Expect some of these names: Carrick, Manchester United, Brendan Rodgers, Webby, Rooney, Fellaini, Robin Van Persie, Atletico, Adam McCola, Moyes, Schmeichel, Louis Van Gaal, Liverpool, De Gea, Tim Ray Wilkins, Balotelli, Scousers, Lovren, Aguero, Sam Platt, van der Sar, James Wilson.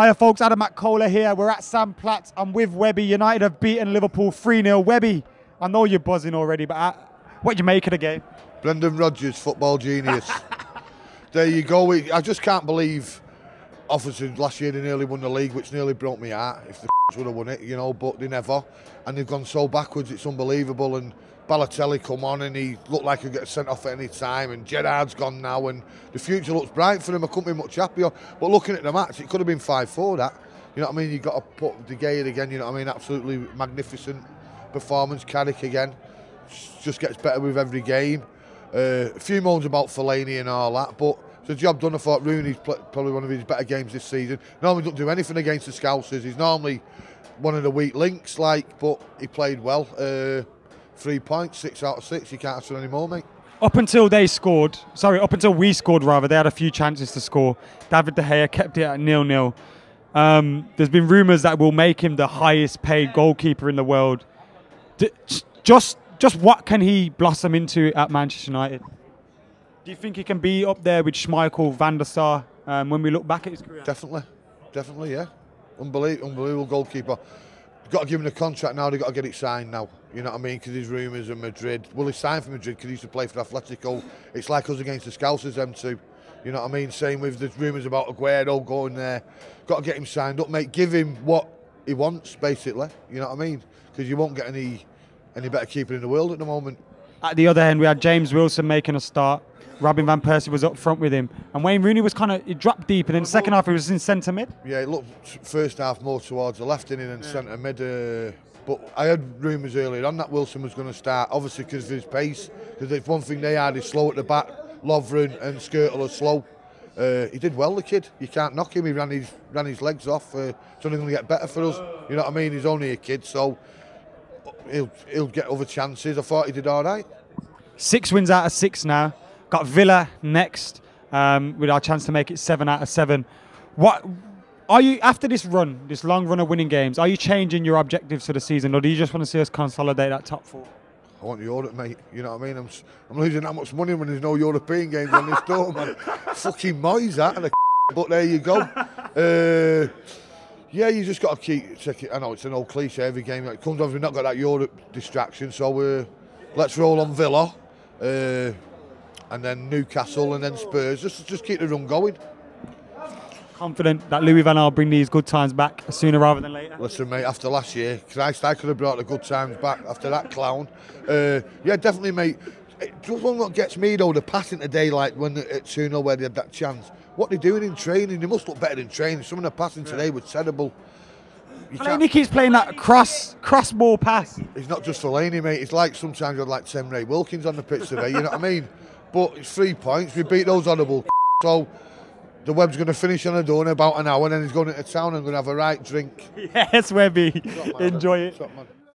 Hiya folks, Adam McCola here. We're at Sam Platt. I'm with Webby. United have beaten Liverpool 3-0. Webby, I know you're buzzing already, but what do you make of the game? Brendan Rodgers, football genius. There you go. I just can't believe Offerton last year they nearly won the league, which nearly broke my heart if the would have won it, you know, but they never. And they've gone so backwards, it's unbelievable. And Balotelli come on and he looked like he'd get sent off at any time, and Gerrard's gone now and the future looks bright for him. I couldn't be much happier. But looking at the match, it could have been 5-4 that. You know what I mean? You've got to put De Gea again, you know what I mean? Absolutely magnificent performance. Carrick again. Just gets better with every game. A few moans about Fellaini and all that, but the job done. I thought Rooney's probably one of his better games this season. Normally don't do anything against the Scousers. He's normally one of the weak links, like, but he played well. 3 points, 6 out of 6. You can't ask for any more, mate. Up until we scored, they had a few chances to score. David De Gea kept it at 0-0. There's been rumours that will make him the highest paid goalkeeper in the world. Just what can he blossom into at Manchester United? Do you think he can be up there with Schmeichel, van der Sar, when we look back at his career? Definitely. Definitely, yeah. Unbelievable goalkeeper. They've got to give him a contract now. They've got to get it signed now. You know what I mean? Because there's rumours of Madrid. Will he sign for Madrid? Because he used to play for Atletico. It's like us against the Scousers, them two. You know what I mean? Same with the rumours about Aguero going there. Got to get him signed up, mate. Give him what he wants, basically. You know what I mean? Because you won't get any better keeper in the world at the moment. At the other end, we had James Wilson making a start. Robin Van Persie was up front with him, and Wayne Rooney was kind of, he dropped deep, and then second half he was in centre mid. Yeah, it looked first half more towards the left in and centre mid. But I had rumours earlier on that Wilson was going to start, obviously because of his pace. Because if one thing they had is slow at the back, Lovren and Schmeichel are slow. He did well, the kid. You can't knock him. He ran his legs off. It's only going to get better for us. You know what I mean? He's only a kid, so he'll get other chances. I thought he did all right. 6 wins out of 6 now. Got Villa next, with our chance to make it 7 out of 7. What are you, after this run, this long run of winning games, are you changing your objectives for the season, or do you just want to see us consolidate that top 4? I want the Europe, mate. You know what I mean? I'm losing that much money when there's no European games on this door, man. Fucking Moyes, that. And but there you go. Yeah, you just got to keep checking. I know it's an old cliche. Every game that comes on, we've not got that Europe distraction. So let's roll on Villa. And then Newcastle, and then Spurs. Just keep the run going. Confident that Louis Van Gaal bring these good times back sooner rather than later. Listen, mate, after last year, Christ, I could have brought the good times back after that clown. Yeah, definitely, mate. Just one that gets me though, the passing today, like when at 2-0 where they had that chance. What are they doing in training? They must look better in training. Some of the passing today was terrible. Fellaini keeps playing that cross ball pass. It's not just Fellaini, mate. It's like sometimes you had like Tim Ray Wilkins on the pitch today. You know what I mean? But it's 3 points. We beat those honourable. So the Webb's going to finish on a door in about an hour, and then he's going into town and going to have a right drink. Yes, Webby. Enjoy it.